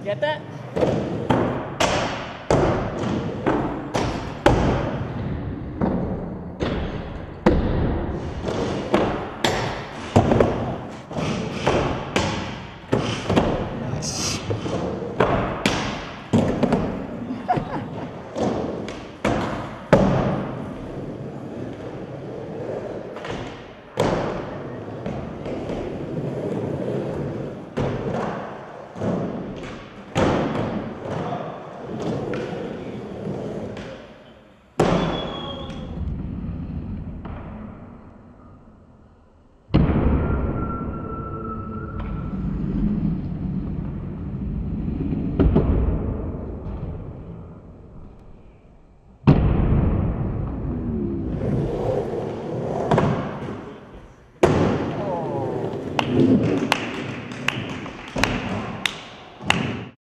You get that? Thank you.